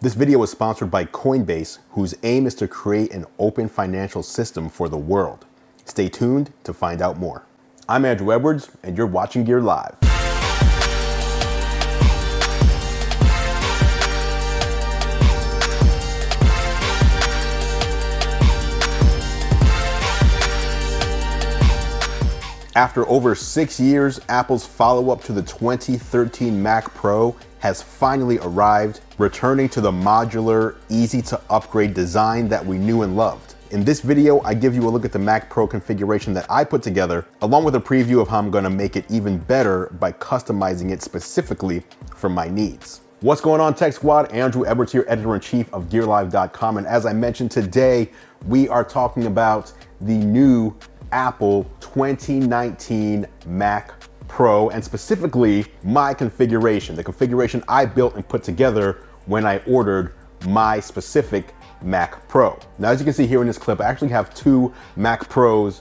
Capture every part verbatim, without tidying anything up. This video was sponsored by Coinbase, whose aim is to create an open financial system for the world. Stay tuned to find out more. I'm Andru Edwards, and you're watching Gear Live. After over six years, Apple's follow-up to the twenty thirteen Mac Pro has finally arrived, returning to the modular, easy-to-upgrade design that we knew and loved. In this video, I give you a look at the Mac Pro configuration that I put together, along with a preview of how I'm gonna make it even better by customizing it specifically for my needs. What's going on, Tech Squad? Andru Edwards here, editor-in-chief of Gear Live dot com, and as I mentioned today, we are talking about the new Apple twenty nineteen Mac Pro, and specifically my configuration, the configuration I built and put together when I ordered my specific Mac Pro. Now, as you can see here in this clip, I actually have two Mac Pros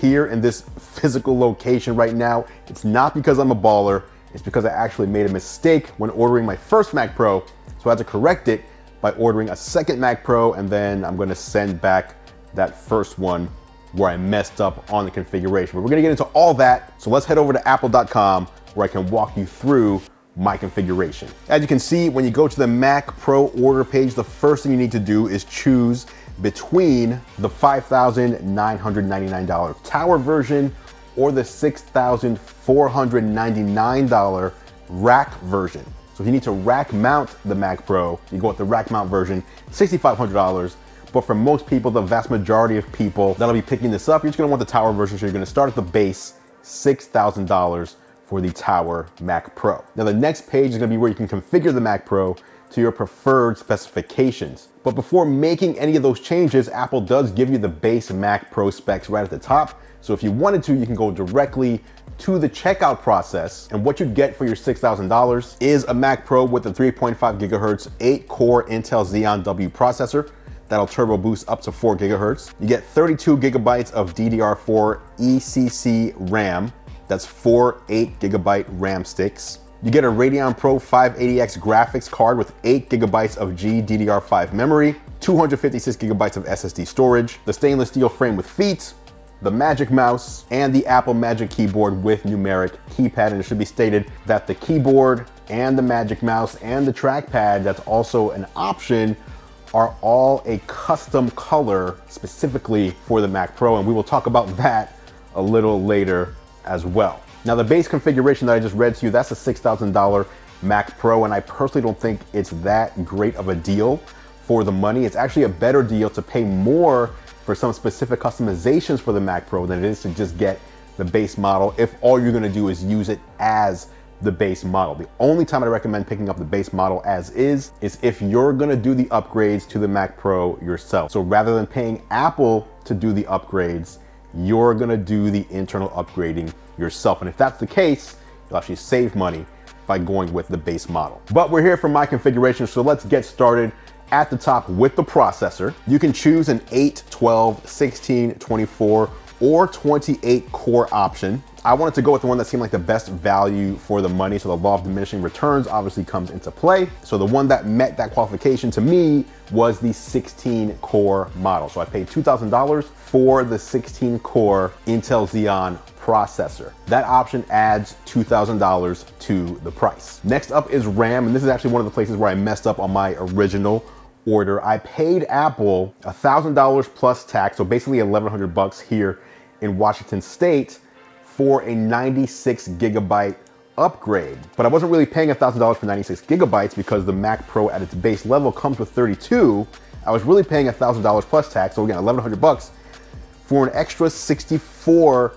here in this physical location right now. It's not because I'm a baller, it's because I actually made a mistake when ordering my first Mac Pro, so I had to correct it by ordering a second Mac Pro, and then I'm gonna send back that first one where I messed up on the configuration. But we're gonna get into all that, so let's head over to apple dot com where I can walk you through my configuration. As you can see, when you go to the Mac Pro order page, the first thing you need to do is choose between the five thousand nine hundred ninety-nine dollar tower version or the six thousand four hundred ninety-nine dollar rack version. So if you need to rack mount the Mac Pro, you go with the rack mount version, six thousand five hundred dollars. But for most people, the vast majority of people that'll be picking this up, you're just gonna want the tower version, so you're gonna start at the base, six thousand dollars for the tower Mac Pro. Now the next page is gonna be where you can configure the Mac Pro to your preferred specifications. But before making any of those changes, Apple does give you the base Mac Pro specs right at the top. So if you wanted to, you can go directly to the checkout process, and what you get for your six thousand dollars is a Mac Pro with a three point five gigahertz, eight core Intel Xeon W processor. That'll turbo boost up to four gigahertz. You get thirty-two gigabytes of D D R four E C C RAM. That's four eight gigabyte RAM sticks. You get a Radeon Pro five eighty X graphics card with eight gigabytes of G D D R five memory, two hundred fifty-six gigabytes of S S D storage, the stainless steel frame with feet, the Magic Mouse, and the Apple Magic Keyboard with numeric keypad. And it should be stated that the keyboard and the Magic Mouse and the trackpad, that's also an option, are all a custom color specifically for the Mac Pro, and we will talk about that a little later as well. Now the base configuration that I just read to you, that's a six thousand dollar Mac Pro, and I personally don't think it's that great of a deal for the money. It's actually a better deal to pay more for some specific customizations for the Mac Pro than it is to just get the base model if all you're gonna do is use it as the base model. The only time I recommend picking up the base model as is, is if you're gonna do the upgrades to the Mac Pro yourself. So rather than paying Apple to do the upgrades, you're gonna do the internal upgrading yourself. And if that's the case, you'll actually save money by going with the base model. But we're here for my configuration, so let's get started at the top with the processor. You can choose an eight, twelve, sixteen, twenty-four, or twenty-eight core option. I wanted to go with the one that seemed like the best value for the money, so the law of diminishing returns obviously comes into play. So the one that met that qualification to me was the sixteen core model. So I paid two thousand dollars for the sixteen core Intel Xeon processor. That option adds two thousand dollars to the price. Next up is RAM, and this is actually one of the places where I messed up on my original order. I paid Apple one thousand dollars plus tax, so basically eleven hundred bucks here in Washington State, for a ninety-six gigabyte upgrade. But I wasn't really paying one thousand dollars for ninety-six gigabytes because the Mac Pro at its base level comes with thirty-two. I was really paying one thousand dollars plus tax, so again, eleven hundred bucks for an extra sixty-four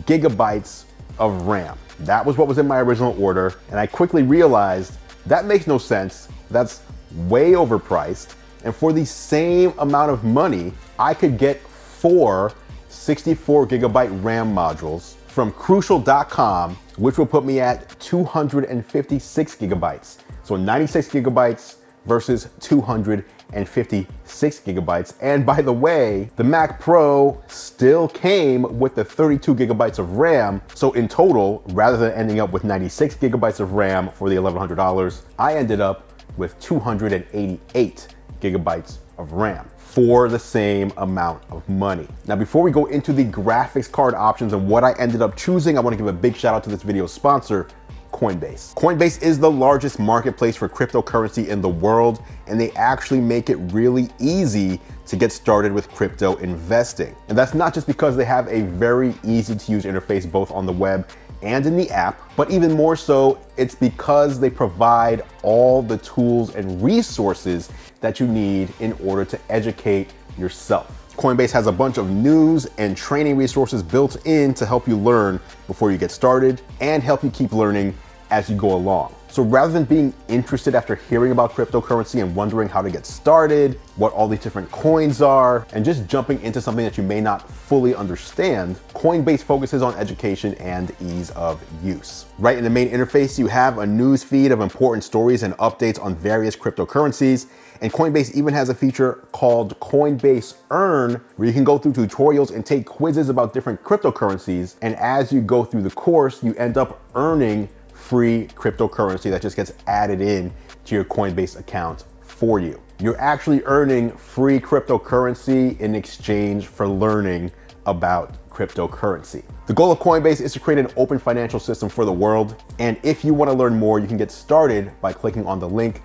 gigabytes of RAM. That was what was in my original order, and I quickly realized that makes no sense. That's way overpriced. And for the same amount of money, I could get four sixty-four gigabyte RAM modules from Crucial dot com, which will put me at two hundred fifty-six gigabytes. So ninety-six gigabytes versus two hundred fifty-six gigabytes. And by the way, the Mac Pro still came with the thirty-two gigabytes of RAM. So in total, rather than ending up with ninety-six gigabytes of RAM for the eleven hundred dollars, I ended up with two hundred eighty-eight gigabytes of RAM for the same amount of money. Now, before we go into the graphics card options and what I ended up choosing, I want to give a big shout out to this video's sponsor, Coinbase. Coinbase is the largest marketplace for cryptocurrency in the world, and they actually make it really easy to get started with crypto investing. And that's not just because they have a very easy to use interface both on the web and in the app, but even more so, it's because they provide all the tools and resources that you need in order to educate yourself. Coinbase has a bunch of news and training resources built in to help you learn before you get started and help you keep learning as you go along. So rather than being interested after hearing about cryptocurrency and wondering how to get started, what all these different coins are, and just jumping into something that you may not fully understand, Coinbase focuses on education and ease of use. Right in the main interface, you have a news feed of important stories and updates on various cryptocurrencies. And Coinbase even has a feature called Coinbase Earn, where you can go through tutorials and take quizzes about different cryptocurrencies. And as you go through the course, you end up earning free cryptocurrency that just gets added in to your Coinbase account for you. You're actually earning free cryptocurrency in exchange for learning about cryptocurrency. The goal of Coinbase is to create an open financial system for the world. And if you want to learn more, you can get started by clicking on the link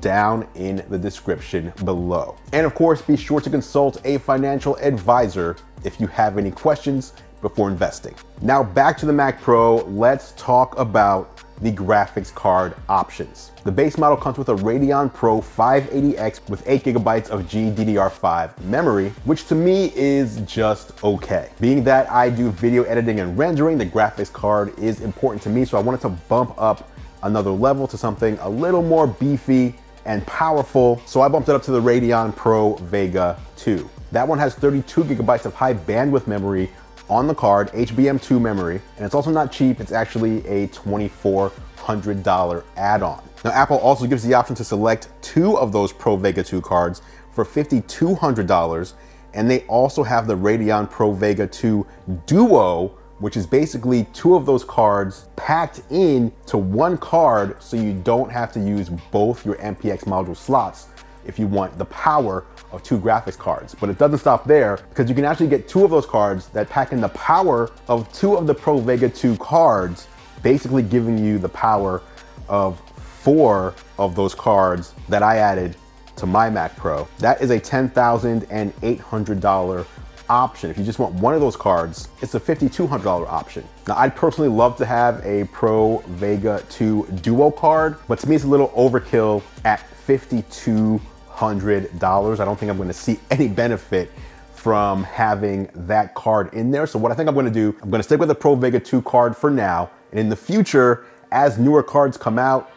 down in the description below. And of course, be sure to consult a financial advisor if you have any questions before investing. Now back to the Mac Pro, let's talk about the graphics card options. The base model comes with a Radeon Pro five eighty X with eight gigabytes of G D D R five memory, which to me is just okay. Being that I do video editing and rendering, the graphics card is important to me, so I wanted to bump up another level to something a little more beefy and powerful. So I bumped it up to the Radeon Pro Vega two. That one has thirty-two gigabytes of high bandwidth memory on the card, H B M two memory, and it's also not cheap. It's actually a twenty-four hundred dollar add-on. Now, Apple also gives the option to select two of those Pro Vega two cards for fifty-two hundred dollars, and they also have the Radeon Pro Vega two Duo, which is basically two of those cards packed in to one card, so you don't have to use both your M P X module slots if you want the power of two graphics cards. But it doesn't stop there, because you can actually get two of those cards that pack in the power of two of the Pro Vega two cards, basically giving you the power of four of those cards that I added to my Mac Pro. That is a ten thousand eight hundred dollar option. If you just want one of those cards, it's a fifty-two hundred dollar option. Now, I'd personally love to have a Pro Vega two Duo card, but to me it's a little overkill at fifty-two hundred dollars. I don't think I'm going to see any benefit from having that card in there. So what I think I'm going to do, I'm going to stick with the Pro Vega two card for now, and in the future, as newer cards come out,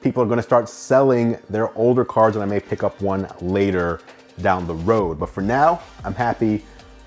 people are going to start selling their older cards, and I may pick up one later down the road. But for now, I'm happy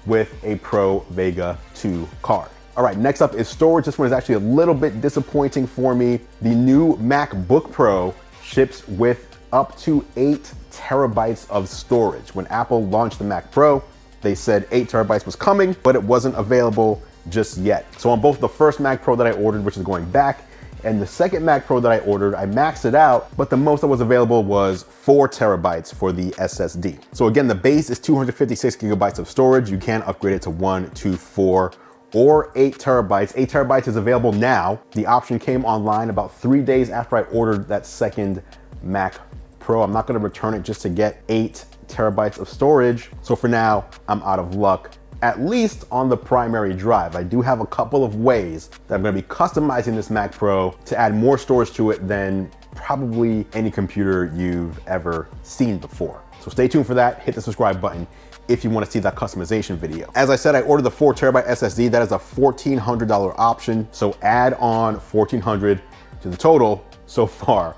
with a Pro Vega two card. All right, next up is storage. This one is actually a little bit disappointing for me. The new MacBook Pro ships with up to eight terabytes of storage. When Apple launched the Mac Pro, they said eight terabytes was coming, but it wasn't available just yet. So on both the first Mac Pro that I ordered, which is going back, and the second Mac Pro that I ordered, I maxed it out, but the most that was available was four terabytes for the S S D. So again, the base is two hundred fifty-six gigabytes of storage. You can upgrade it to one, two, four, or eight terabytes. Eight terabytes is available now. The option came online about three days after I ordered that second Mac Pro. I'm not going to return it just to get eight terabytes of storage. So for now, I'm out of luck, at least on the primary drive. I do have a couple of ways that I'm going to be customizing this Mac Pro to add more storage to it than probably any computer you've ever seen before. So stay tuned for that. Hit the subscribe button if you want to see that customization video. As I said, I ordered the four terabyte S S D. That is a fourteen hundred dollar option. So add on fourteen hundred dollars to the total so far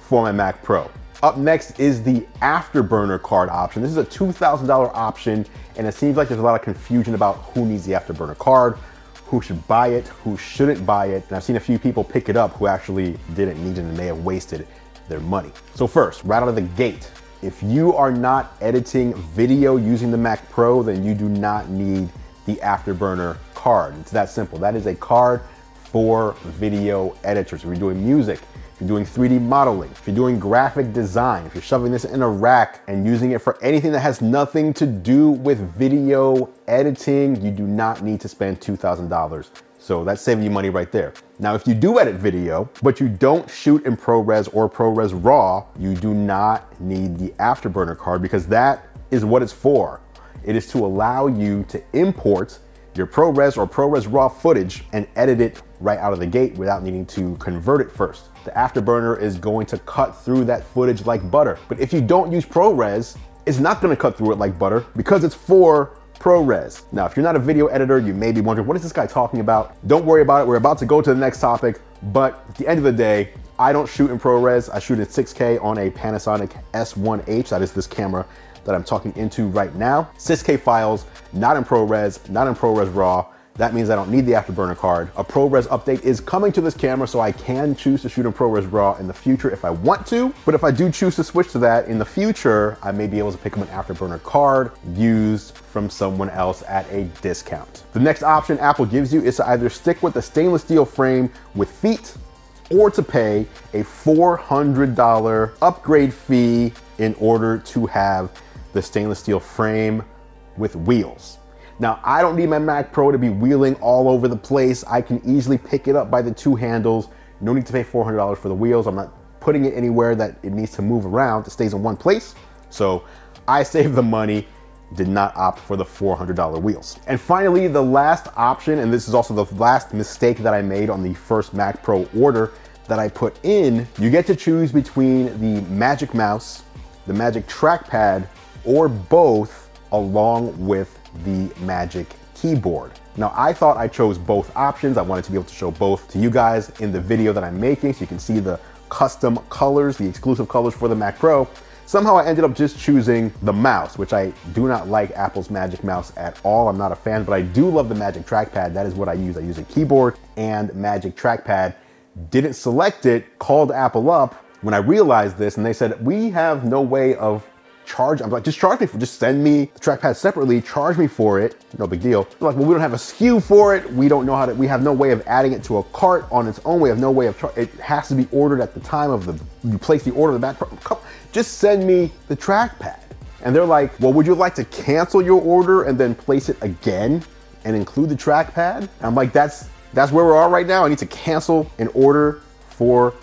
for my Mac Pro. Up next is the Afterburner card option. This is a two thousand dollar option, and it seems like there's a lot of confusion about who needs the Afterburner card, who should buy it, who shouldn't buy it. And I've seen a few people pick it up who actually didn't need it and may have wasted their money. So first, right out of the gate, if you are not editing video using the Mac Pro, then you do not need the Afterburner card. It's that simple. That is a card for video editors. If you're doing music, if you're doing three D modeling, if you're doing graphic design, if you're shoving this in a rack and using it for anything that has nothing to do with video editing, you do not need to spend two thousand dollars. So that's saving you money right there. Now, if you do edit video, but you don't shoot in ProRes or ProRes RAW, you do not need the Afterburner card, because that is what it's for. It is to allow you to import your ProRes or ProRes RAW footage and edit it right out of the gate without needing to convert it first. The Afterburner is going to cut through that footage like butter. But if you don't use ProRes, it's not gonna cut through it like butter because it's for ProRes. Now, if you're not a video editor, you may be wondering, what is this guy talking about? Don't worry about it. We're about to go to the next topic, but at the end of the day, I don't shoot in ProRes. I shoot in six K on a Panasonic S one H. That is this camera that I'm talking into right now. six K files, not in ProRes, not in ProRes RAW. That means I don't need the Afterburner card. A ProRes update is coming to this camera, so I can choose to shoot in ProRes RAW in the future if I want to. But if I do choose to switch to that in the future, I may be able to pick up an Afterburner card used from someone else at a discount. The next option Apple gives you is to either stick with the stainless steel frame with feet, or to pay a four hundred dollar upgrade fee in order to have the stainless steel frame with wheels. Now, I don't need my Mac Pro to be wheeling all over the place. I can easily pick it up by the two handles. No need to pay four hundred dollars for the wheels. I'm not putting it anywhere that it needs to move around. It stays in one place. So I saved the money, did not opt for the four hundred dollar wheels. And finally, the last option, and this is also the last mistake that I made on the first Mac Pro order that I put in, you get to choose between the Magic Mouse, the Magic Trackpad, or both, along with the Magic Keyboard. Now, I thought I chose both options. I wanted to be able to show both to you guys in the video that I'm making, so you can see the custom colors, the exclusive colors for the Mac Pro. Somehow I ended up just choosing the mouse, which I do not like Apple's Magic Mouse at all. I'm not a fan, but I do love the Magic Trackpad. That is what I use. I use a keyboard and Magic Trackpad. Didn't select it, called Apple up when I realized this, and they said, we have no way of charge. I'm like, just charge me for, just send me the trackpad separately, charge me for it, no big deal. They're like, well, we don't have a S K U for it, we don't know how to, we have no way of adding it to a cart on its own, we have no way of, it has to be ordered at the time of the, you place the order of the Mac Pro. Come, just send me the trackpad. And they're like, well, would you like to cancel your order and then place it again and include the trackpad? And I'm like, that's, that's where we are right now. I need to cancel an order for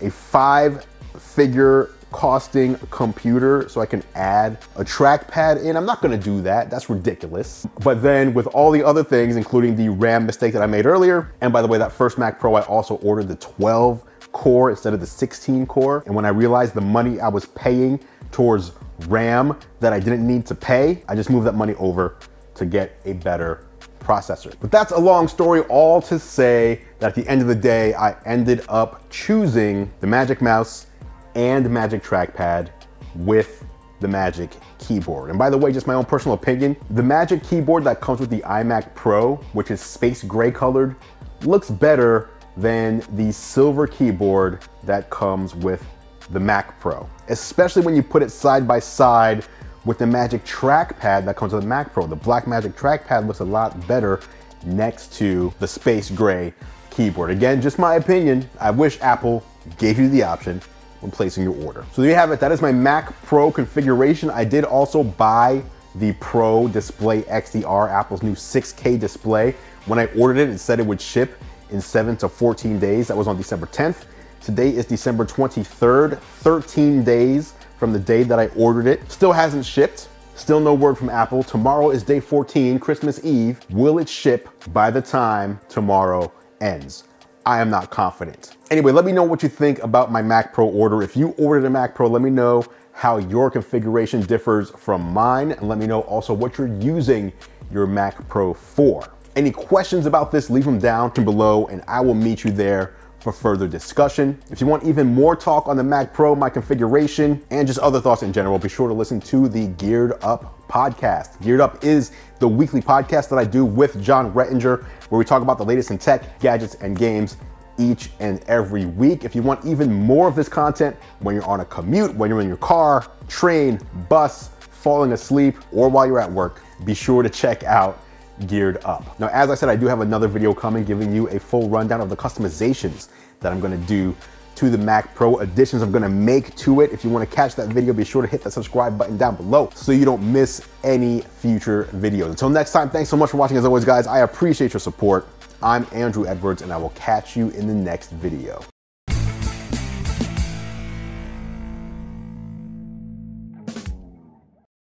a five figure costing computer so I can add a trackpad in. I'm not gonna do that, that's ridiculous. But then with all the other things, including the RAM mistake that I made earlier, and by the way, that first Mac Pro, I also ordered the twelve core instead of the sixteen core. And when I realized the money I was paying towards RAM that I didn't need to pay, I just moved that money over to get a better processor. But that's a long story, all to say that at the end of the day, I ended up choosing the Magic Mouse and Magic Trackpad with the Magic Keyboard. And by the way, just my own personal opinion, the Magic Keyboard that comes with the iMac Pro, which is space gray colored, looks better than the silver keyboard that comes with the Mac Pro, especially when you put it side by side with the Magic Trackpad that comes with the Mac Pro. The black Magic Trackpad looks a lot better next to the space gray keyboard. Again, just my opinion. I wish Apple gave you the option when placing your order. So there you have it. That is my Mac Pro configuration. I did also buy the Pro Display X D R, Apple's new six K display. When I ordered it, it said it would ship in seven to fourteen days. That was on December tenth. Today is December twenty-third, thirteen days from the day that I ordered it. Still hasn't shipped. Still no word from Apple. Tomorrow is day fourteen, Christmas Eve. Will it ship by the time tomorrow ends? I am not confident. Anyway, let me know what you think about my Mac Pro order. If you ordered a Mac Pro, let me know how your configuration differs from mine, and let me know also what you're using your Mac Pro for. Any questions about this, leave them down below and I will meet you there for further discussion. If you want even more talk on the Mac Pro, my configuration, and just other thoughts in general, be sure to listen to the Geared Up podcast. Geared Up is the weekly podcast that I do with John Rettinger, where we talk about the latest in tech, gadgets, and games each and every week. If you want even more of this content when you're on a commute, when you're in your car, train, bus, falling asleep, or while you're at work, be sure to check out Geared Up. Now, as I said, I do have another video coming giving you a full rundown of the customizations that I'm gonna do to the Mac Pro additions I'm gonna make to it. If you wanna catch that video, be sure to hit that subscribe button down below so you don't miss any future videos. Until next time, thanks so much for watching. As always, guys, I appreciate your support. I'm Andru Edwards, and I will catch you in the next video.